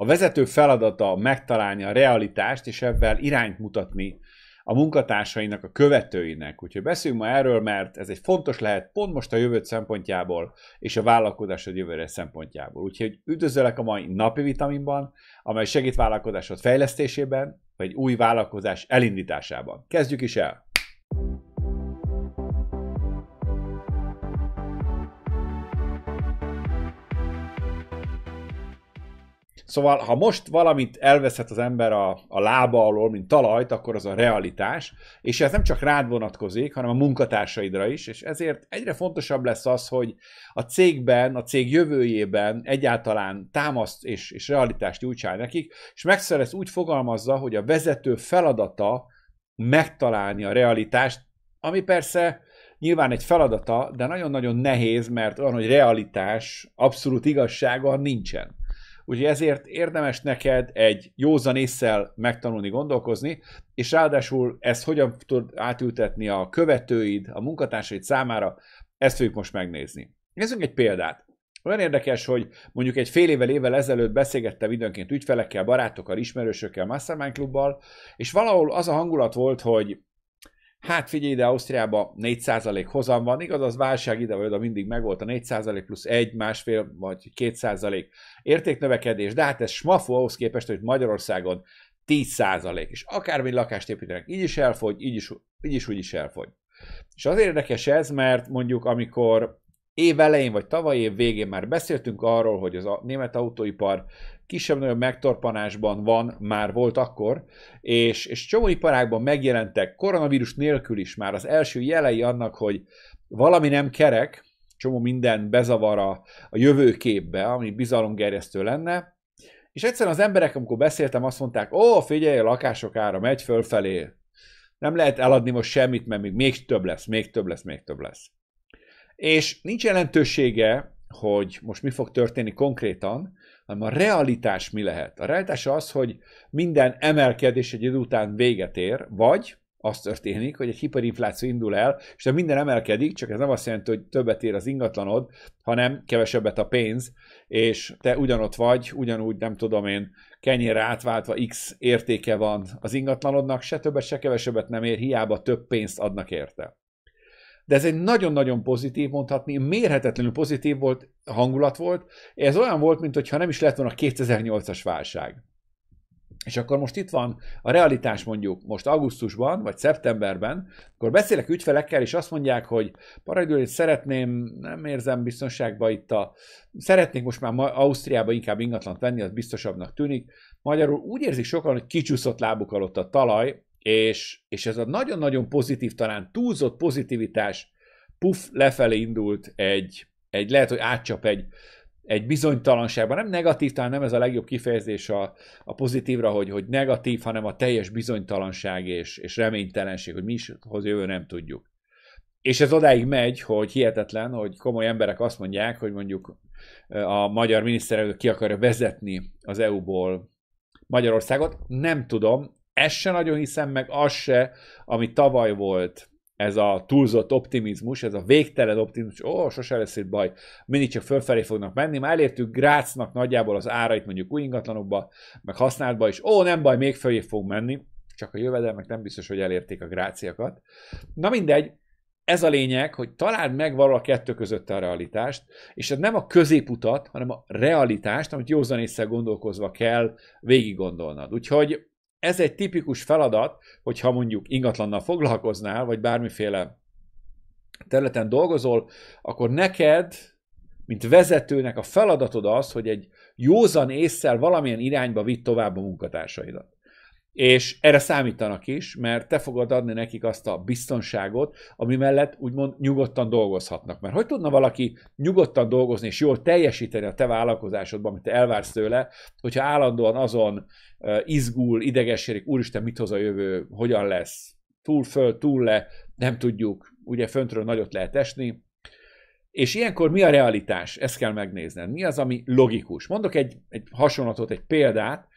A vezető feladata megtalálni a realitást, és ebben irányt mutatni a munkatársainak, a követőinek. Úgyhogy beszéljünk ma erről, mert ez egy fontos lehet pont most a jövőt szempontjából, és a vállalkozásod jövőre szempontjából. Úgyhogy üdvözöllek a mai napi vitaminban, amely segít vállalkozásod fejlesztésében, vagy új vállalkozás elindításában. Kezdjük is el! Szóval, ha most valamit elveszett az ember a lába alól, mint talajt, akkor az a realitás, és ez nem csak rád vonatkozik, hanem a munkatársaidra is, és ezért egyre fontosabb lesz az, hogy a cégben, a cég jövőjében egyáltalán támaszt és realitást nyújtsál nekik, és Maxwell ezt úgy fogalmazza, hogy a vezető feladata megtalálni a realitást, ami persze nyilván egy feladata, de nagyon-nagyon nehéz, mert olyan, hogy realitás, abszolút igazsága nincsen. Úgyhogy ezért érdemes neked egy józan ésszel megtanulni gondolkozni, és ráadásul ezt hogyan tudod átültetni a követőid, a munkatársaid számára, ezt fogjuk most megnézni. Nézzünk egy példát. Olyan érdekes, hogy mondjuk egy fél évvel ezelőtt beszélgettem időnként ügyfelekkel, barátokkal, ismerősökkel, Mastermind klubbal, és valahol az a hangulat volt, hogy hát figyelj ide, Ausztriában 4% hozam van, igaz, az válság ide vagy oda mindig megvolt, a 4% plusz 1, másfél vagy 2% értéknövekedés, de hát ez smafó ahhoz képest, hogy Magyarországon 10%, és akármilyen lakást építenek, így is elfogy, így is úgy is elfogy. És azért érdekes ez, mert mondjuk amikor év elején vagy tavaly év végén már beszéltünk arról, hogy az a német autóipar kisebb-nagyobb megtorpanásban van, már volt akkor, és csomó iparágban megjelentek koronavírus nélkül is már az első jelei annak, hogy valami nem kerek, csomó minden bezavar a jövőképbe, ami bizalomgerjesztő lenne, és egyszerűen az emberek, amikor beszéltem, azt mondták, ó, figyelj, a lakások ára megy fölfelé, nem lehet eladni most semmit, mert még több lesz, még több lesz, még több lesz. És nincs jelentősége, hogy most mi fog történni konkrétan, hanem a realitás mi lehet. A realitás az, hogy minden emelkedés egy idő után véget ér, vagy az történik, hogy egy hiperinfláció indul el, és ha minden emelkedik, csak ez nem azt jelenti, hogy többet ér az ingatlanod, hanem kevesebbet a pénz, és te ugyanott vagy, ugyanúgy, nem tudom én, kenyérre átváltva X értéke van az ingatlanodnak, se többet, se kevesebbet nem ér, hiába több pénzt adnak érte. De ez egy nagyon-nagyon pozitív, mondhatni, mérhetetlenül pozitív volt, hangulat volt. Ez olyan volt, mintha nem is lett volna a 2008-as válság. És akkor most itt van a realitás, mondjuk most augusztusban, vagy szeptemberben, akkor beszélek ügyfelekkel, és azt mondják, hogy parajdőr, szeretném, nem érzem biztonságba itt szeretnék most már Ausztriába inkább ingatlant venni, az biztosabbnak tűnik. Magyarul úgy érzik sokan, hogy kicsúszott lábuk alatt a talaj, és ez a nagyon-nagyon pozitív, talán túlzott pozitivitás puff, lefelé indult egy lehet, hogy átcsap egy bizonytalanságban. Nem negatív, talán nem ez a legjobb kifejezés a pozitívra, hogy negatív, hanem a teljes bizonytalanság és reménytelenség, hogy mi is hoz jövő, nem tudjuk. És ez odáig megy, hogy hihetetlen, hogy komoly emberek azt mondják, hogy mondjuk a magyar miniszterelnök ki akarja vezetni az EU-ból Magyarországot. Nem tudom, ezt se nagyon hiszem, meg az se, ami tavaly volt, ez a túlzott optimizmus, ez a végtelen optimizmus, sose lesz itt baj, mindig csak fölfelé fognak menni, már elértük Grácnak nagyjából az árait mondjuk új ingatlanokba, meg használatba is, nem baj, még följé fog menni, csak a jövedelmek nem biztos, hogy elérték a gráciakat. Na mindegy, ez a lényeg, hogy találd meg valahol a kettő között a realitást, és ez nem a középutat, hanem a realitást, amit józan ésszel gondolkozva kell végig gondolnod. Úgyhogy ez egy tipikus feladat, hogyha mondjuk ingatlannal foglalkoznál, vagy bármiféle területen dolgozol, akkor neked, mint vezetőnek a feladatod az, hogy egy józan ésszel valamilyen irányba vidd tovább a munkatársaidat. És erre számítanak is, mert te fogod adni nekik azt a biztonságot, ami mellett úgymond nyugodtan dolgozhatnak. Mert hogy tudna valaki nyugodtan dolgozni és jól teljesíteni a te vállalkozásodban, amit te elvársz tőle, hogyha állandóan azon izgul, idegeskedik, úristen, mit hoz a jövő, hogyan lesz, túl föl, túl le, nem tudjuk, ugye föntről nagyot lehet esni. És ilyenkor mi a realitás? Ezt kell megnézned. Mi az, ami logikus? Mondok egy hasonlatot, egy példát.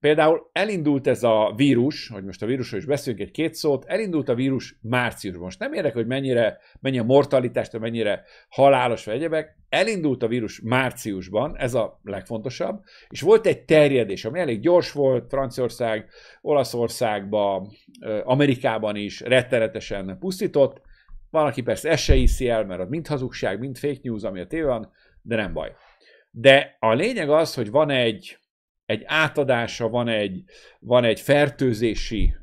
Például elindult ez a vírus, hogy most a vírusról is beszélünk egy-két szót, elindult a vírus márciusban. Most nem érdekel, hogy mennyi a mortalitás, mennyire halálos vagy egyebek. Elindult a vírus márciusban, ez a legfontosabb, és volt egy terjedés, ami elég gyors volt, Franciaország, Olaszországban, Amerikában is rettenetesen pusztított. Van, aki persze ezt se hiszi el, mert az mind hazugság, mind fake news, ami a tévében van, de nem baj. De a lényeg az, hogy van egy átadása, van egy fertőzési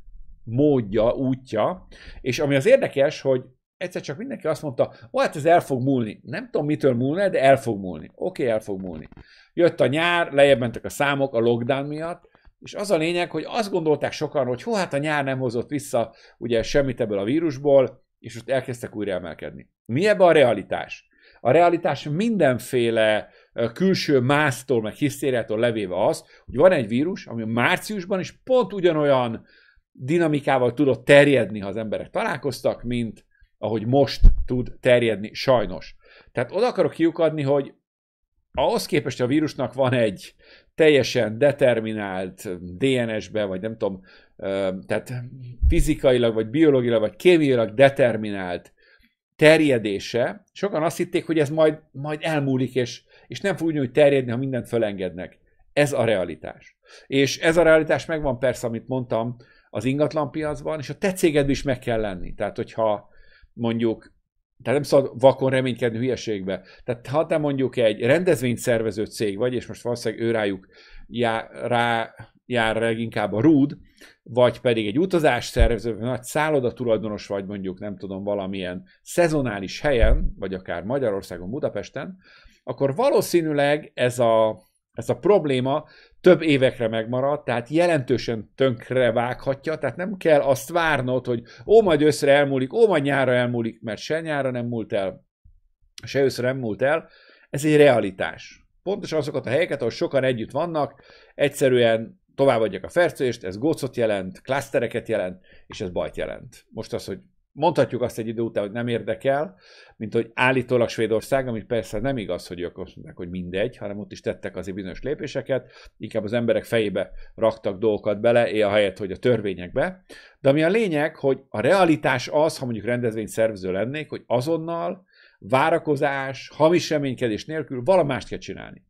módja, útja, és ami az érdekes, hogy egyszer csak mindenki azt mondta, hát ez el fog múlni. Nem tudom, mitől múlna, de el fog múlni. Oké, el fog múlni. Jött a nyár, lejjebb mentek a számok a lockdown miatt, és az a lényeg, hogy azt gondolták sokan, hogy hát a nyár nem hozott vissza ugye semmit ebből a vírusból, és most elkezdtek újra emelkedni. Mi ebbe a realitás? A realitás mindenféle külső másztól, meg hisztériától levéve az, hogy van egy vírus, ami márciusban is pont ugyanolyan dinamikával tudott terjedni, ha az emberek találkoztak, mint ahogy most tud terjedni, sajnos. Tehát oda akarok kiukadni, hogy ahhoz képest, hogy a vírusnak van egy teljesen determinált DNS-be, vagy nem tudom, tehát fizikailag, vagy biológiailag, vagy kémiailag determinált terjedése, sokan azt hitték, hogy ez majd elmúlik, és nem fog úgy terjedni, ha mindent felengednek. Ez a realitás. És ez a realitás megvan persze, amit mondtam, az ingatlanpiacban, és a te cégedben is meg kell lenni. Tehát, hogyha mondjuk, tehát nem szabad vakon reménykedni hülyeségbe. Tehát ha te mondjuk egy rendezvényszervező cég vagy, és most valószínűleg ő rájuk jár leginkább a rúd, vagy pedig egy utazásszervező, nagy szálloda tulajdonos vagy mondjuk, nem tudom, valamilyen szezonális helyen, vagy akár Magyarországon, Budapesten, akkor valószínűleg ez a probléma több évekre megmarad, tehát jelentősen tönkre vághatja, tehát nem kell azt várnod, hogy majd őszre elmúlik, majd nyára elmúlik, mert se nyára nem múlt el, se őszre nem múlt el. Ez egy realitás. Pontosan azokat a helyeket, ahol sokan együtt vannak, egyszerűen továbbadják a fertőzést, ez gócot jelent, klasztereket jelent, és ez bajt jelent. Most az, hogy mondhatjuk azt egy idő után, hogy nem érdekel, mint hogy állítólag Svédország, ami persze nem igaz, hogy ők azt mondják, hogy mindegy, hanem ott is tettek azért bizonyos lépéseket, inkább az emberek fejébe raktak dolgokat bele, ahelyett, hogy a törvényekbe. De ami a lényeg, hogy a realitás az, ha mondjuk rendezvényszervező lennék, hogy azonnal várakozás, hamis reménykedés nélkül valamást kell csinálni.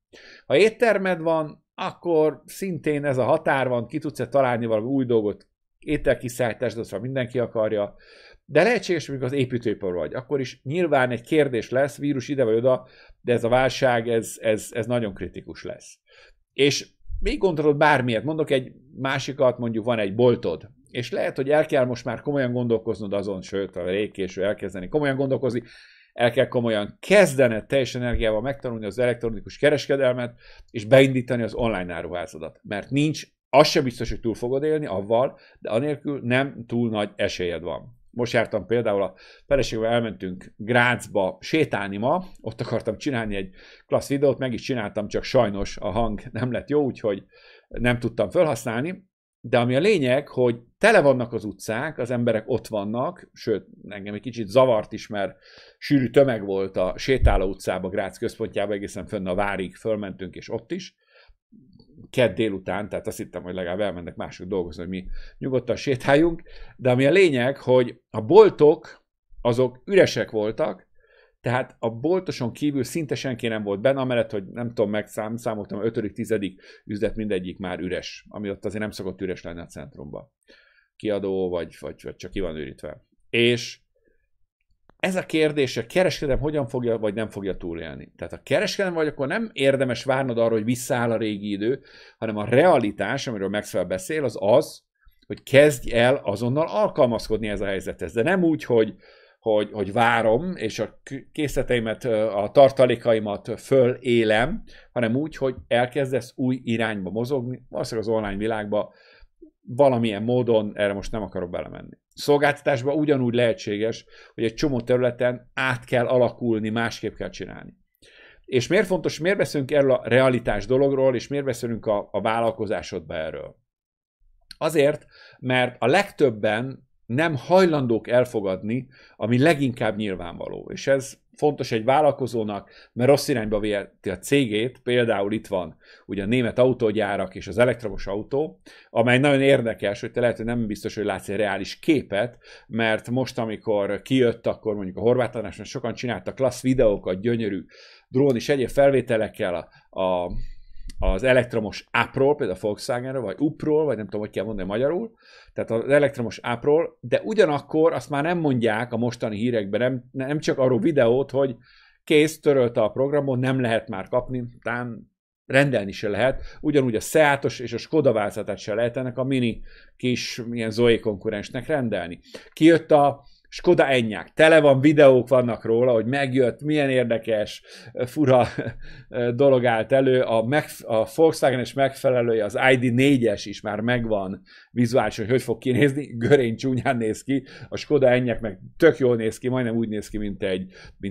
Ha éttermed van, akkor szintén ez a határ van, ki tudsz-e találni valami új dolgot, ételkiszállítást, azt mindenki akarja, de lehetséges, amikor az építőipar vagy, akkor is nyilván egy kérdés lesz, vírus ide vagy oda, de ez a válság, ez nagyon kritikus lesz. És még gondolod bármilyet, mondok egy másikat, mondjuk van egy boltod, és lehet, hogy el kell most már komolyan gondolkoznod azon, sőt, a rég késő elkezdeni komolyan gondolkozni, el kell komolyan kezdened teljes energiával megtanulni az elektronikus kereskedelmet, és beindítani az online áruházadat. Mert nincs, az sem biztos, hogy túl fogod élni avval, de anélkül nem túl nagy esélyed van. Most jártam például a feleségemmel, elmentünk Grácsba sétálni ma, ott akartam csinálni egy klassz videót, meg is csináltam, csak sajnos a hang nem lett jó, úgyhogy nem tudtam felhasználni. De ami a lényeg, hogy tele vannak az utcák, az emberek ott vannak, sőt, engem egy kicsit zavart is, mert sűrű tömeg volt a sétáló utcában, Grác központjában, egészen fönn a várig fölmentünk, és ott is. Kedd délután, tehát azt hittem, hogy legalább elmennek mások dolgozni, hogy mi nyugodtan sétáljunk. De ami a lényeg, hogy a boltok azok üresek voltak, tehát a boltoson kívül szinte senki nem volt benne, amellett, hogy nem tudom, megszámoltam, 5.-10. üzlet mindegyik már üres, ami ott azért nem szokott üres lenni a centrumban. Kiadó, vagy csak ki van őrítve. És ez a kérdés, a kereskedelem hogyan fogja, vagy nem fogja túlélni. Tehát ha kereskedelem vagy, akkor nem érdemes várnod arra, hogy visszaáll a régi idő, hanem a realitás, amiről Maxwell beszél, az az, hogy kezdj el azonnal alkalmazkodni ez a helyzethez. De nem úgy, hogy várom, és a készleteimet, a tartalékaimat fölélem, hanem úgy, hogy elkezdesz új irányba mozogni, valószínűleg az online világba valamilyen módon, erre most nem akarok belemenni. Szolgáltatásban ugyanúgy lehetséges, hogy egy csomó területen át kell alakulni, másképp kell csinálni. És miért fontos, miért beszélünk erről a realitás dologról, és miért beszélünk a vállalkozásodba erről? Azért, mert a legtöbben nem hajlandók elfogadni, ami leginkább nyilvánvaló. És ez fontos egy vállalkozónak, mert rossz irányba viheti a cégét, például itt van ugye a német autógyárak és az elektromos autó, amely nagyon érdekes, hogy te lehet, hogy nem biztos, hogy látsz egy reális képet, mert most, amikor kijött, akkor mondjuk a horvát tanácsban sokan csináltak klassz videókat, gyönyörű drón és egyéb felvételekkel az elektromos Up-ról, például a Volkswagenről, vagy Up-ról, vagy nem tudom, hogy kell mondani magyarul, tehát az elektromos Up-ról, de ugyanakkor azt már nem mondják a mostani hírekben, nem csak arról videót, hogy kész, törölte a programot, nem lehet már kapni, tán rendelni se lehet, ugyanúgy a Seatos és a Skoda változatát se lehet ennek a mini kis ilyen Zoe konkurensnek rendelni. Kijött a Skoda Enyaq, tele van, videók vannak róla, hogy megjött, milyen érdekes, fura dolog állt elő, a Volkswagen és megfelelője, az ID4-es is már megvan vizuális, hogy fog kinézni, görény csúnyán néz ki, a Skoda Enyaq meg tök jól néz ki, majdnem úgy néz ki, mint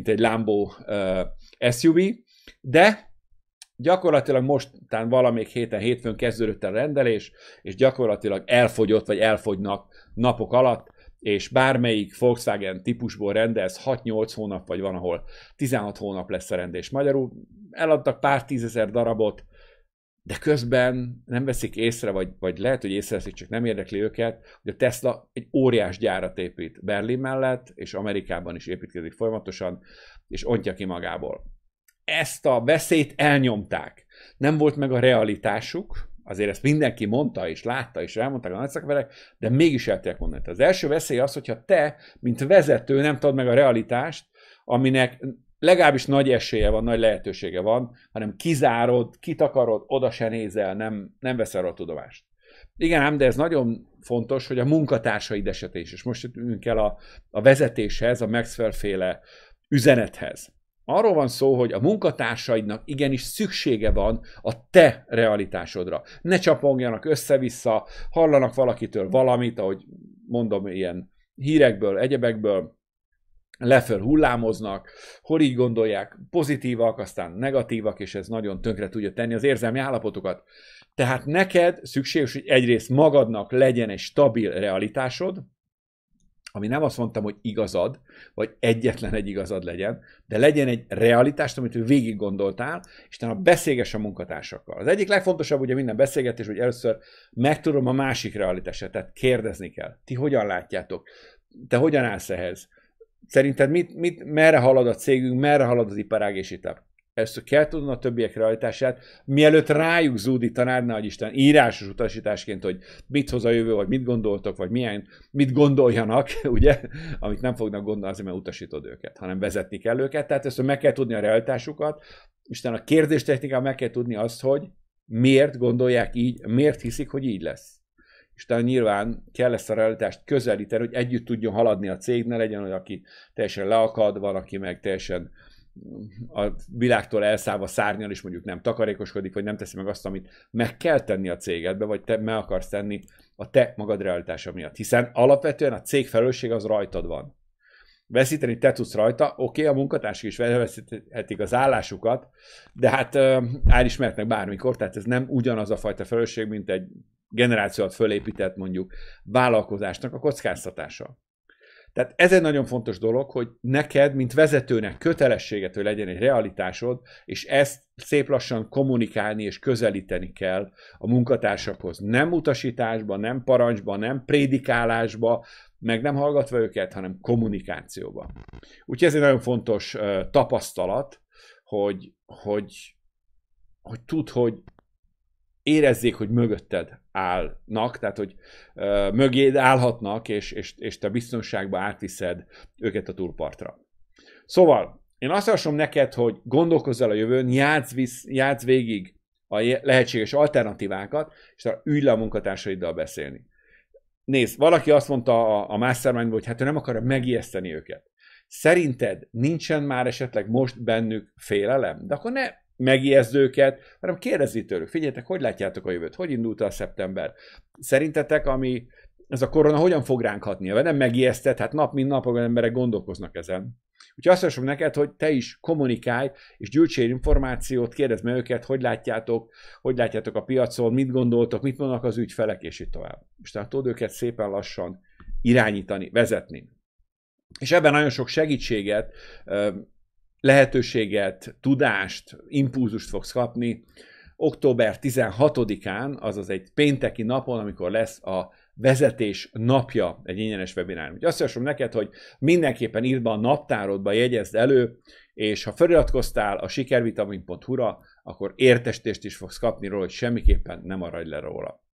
egy Lambo SUV, de gyakorlatilag mostán valamelyik hétfőn kezdődött a rendelés, és gyakorlatilag elfogyott, vagy elfogynak napok alatt, és bármelyik Volkswagen típusból rendelsz 6-8 hónap, vagy van, ahol 16 hónap lesz a rendelés. Magyarul eladtak pár tízezer darabot, de közben nem veszik észre, vagy lehet, hogy észreveszik, csak nem érdekli őket, hogy a Tesla egy óriás gyárat épít Berlin mellett, és Amerikában is építkezik folyamatosan, és ontja ki magából. Ezt a veszélyt elnyomták. Nem volt meg a realitásuk, azért ezt mindenki mondta, és látta, és elmondták a nagy szakemberek, de mégis el tudják mondani. Az első veszély az, hogyha te, mint vezető nem tudod meg a realitást, aminek legalábbis nagy esélye van, nagy lehetősége van, hanem kizárod, kitakarod, oda se nézel, nem veszel arra tudomást. Igen ám, de ez nagyon fontos, hogy a munkatársaid esetén is. És most jöttünk el a vezetéshez, a Maxwell-féle üzenethez. Arról van szó, hogy a munkatársaidnak igenis szüksége van a te realitásodra. Ne csapongjanak össze-vissza, hallanak valakitől valamit, ahogy mondom, ilyen hírekből, egyebekből, leföl hullámoznak, hol így gondolják, pozitívak, aztán negatívak, és ez nagyon tönkre tudja tenni az érzelmi állapotokat. Tehát neked szükséges, hogy egyrészt magadnak legyen egy stabil realitásod, ami nem azt mondtam, hogy igazad, vagy egyetlen egy igazad legyen, de legyen egy realitást, amit ő végig gondoltál, és utána beszélgess a munkatársakkal. Az egyik legfontosabb ugye minden beszélgetés, hogy először megtudom a másik realitását, tehát kérdezni kell. Ti hogyan látjátok? Te hogyan állsz ehhez? Szerinted merre halad a cégünk, merre halad az iparág, és itt először kell tudnod a többiek realitását, mielőtt rájuk zúdítanád, ne adj Isten, írásos utasításként, hogy mit hoz a jövő, vagy mit gondoltok, vagy mit gondoljanak, ugye, amit nem fognak gondolni azért, mert utasítod őket, hanem vezetni kell őket, tehát először meg kell tudni a realitásukat, és a kérdéstechnikában meg kell tudni azt, hogy miért gondolják így, miért hiszik, hogy így lesz. És utána nyilván kell ezt a realitást közelíteni, hogy együtt tudjon haladni a cég, ne legyen olyan, aki teljesen leakad, van, aki meg teljesen a világtól elszállva szárnyal is mondjuk nem takarékoskodik, vagy nem teszi meg azt, amit meg kell tenni a cégedbe, vagy te meg akarsz tenni a te magad realitása miatt. Hiszen alapvetően a cég felelősség az rajtad van. Veszíteni te tudsz rajta, oké, a munkatársak is veszíthetik az állásukat, de hát elismertnek bármikor, tehát ez nem ugyanaz a fajta felelősség, mint egy generációt fölépített mondjuk vállalkozásnak a kockáztatása. Tehát ez egy nagyon fontos dolog, hogy neked, mint vezetőnek kötelességet, hogy legyen egy realitásod, és ezt szép lassan kommunikálni és közelíteni kell a munkatársakhoz. Nem utasításba, nem parancsba, nem prédikálásba, meg nem hallgatva őket, hanem kommunikációba. Úgyhogy ez egy nagyon fontos tapasztalat, hogy tudd, hogy érezzék, hogy mögötted állnak, tehát, hogy mögéd állhatnak, és te biztonságba átviszed őket a túlpartra. Szóval, én azt javaslom neked, hogy gondolkozz el a jövőn, játsz végig a lehetséges alternatívákat, és ülj le a munkatársaiddal beszélni. Nézd, valaki azt mondta a Mastermindból, hogy hát ő nem akarja megijeszteni őket. Szerinted nincsen már esetleg most bennük félelem? De akkor ne megijeszd őket, hanem kérdezni tőlük, figyeljetek, hogy látjátok a jövőt, hogy indult el szeptember? Szerintetek, ez a korona hogyan fog ránk hatni? Vagy nem megijeszted, hát nap mint nap az emberek gondolkoznak ezen. Úgyhogy azt javaslom neked, hogy te is kommunikálj, és gyűjtsél információt, kérdezd meg őket, hogy látjátok a piacon, mit gondoltok, mit mondanak az ügyfelek, és így tovább. És tehát tudod őket szépen lassan irányítani, vezetni. És ebben nagyon sok segítséget lehetőséget, tudást, impulzust fogsz kapni október 16-án, azaz egy pénteki napon, amikor lesz a Vezetés Napja, egy ingyenes webinár. Úgyhogy azt javaslom neked, hogy mindenképpen írd be a naptárodba, jegyezd elő, és ha feliratkoztál a sikervitamin.hu-ra, akkor értesítést is fogsz kapni róla, hogy semmiképpen nem maradj le róla.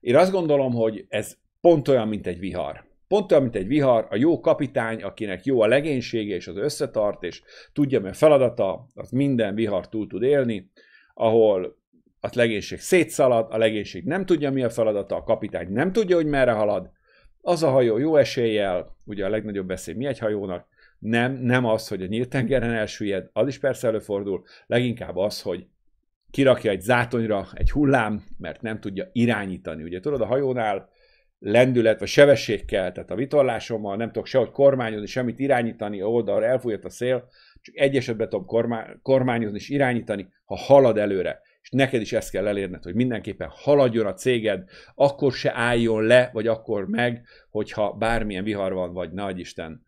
Én azt gondolom, hogy ez pont olyan, mint egy vihar. Pont olyan, mint egy vihar, a jó kapitány, akinek jó a legénysége és az összetart, és tudja, mi a feladata, az minden vihar túl tud élni, ahol a legénység szétszalad, a legénység nem tudja, mi a feladata, a kapitány nem tudja, hogy merre halad, az a hajó jó eséllyel, ugye a legnagyobb veszély mi egy hajónak, nem az, hogy a nyílt tengeren elsüllyed, az is persze előfordul, leginkább az, hogy kirakja egy zátonyra egy hullám, mert nem tudja irányítani. Ugye tudod, a hajónál lendület vagy sebességkel, tehát a vitorlásommal nem tudok sehogy kormányozni, semmit irányítani, oldalra elfújt a szél, csak egy esetben tudom kormányozni és irányítani, ha halad előre. És neked is ezt kell elérned, hogy mindenképpen haladjon a céged, akkor se álljon le, vagy akkor meg, hogyha bármilyen vihar van, vagy nagyisten,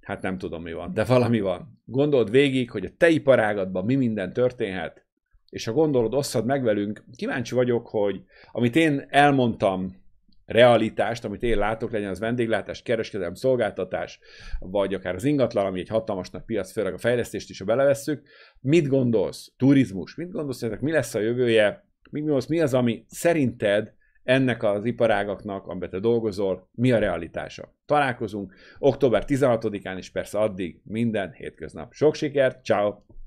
hát nem tudom mi van, de valami van. Gondold végig, hogy a te iparágadban mi minden történhet, és ha gondolod, osszad meg velünk. Kíváncsi vagyok, hogy amit én elmondtam, realitást, amit én látok, legyen az vendéglátás, kereskedelem, szolgáltatás, vagy akár az ingatlan, ami egy hatalmas nagy piac, főleg a fejlesztést is, ha belevesszük. Mit gondolsz? Turizmus. Mit gondolsz, hogy mi lesz a jövője? Mit gondolsz, mi az, ami szerinted ennek az iparágaknak, amiben te dolgozol, mi a realitása? Találkozunk október 16-án, és persze addig minden hétköznap. Sok sikert, ciao.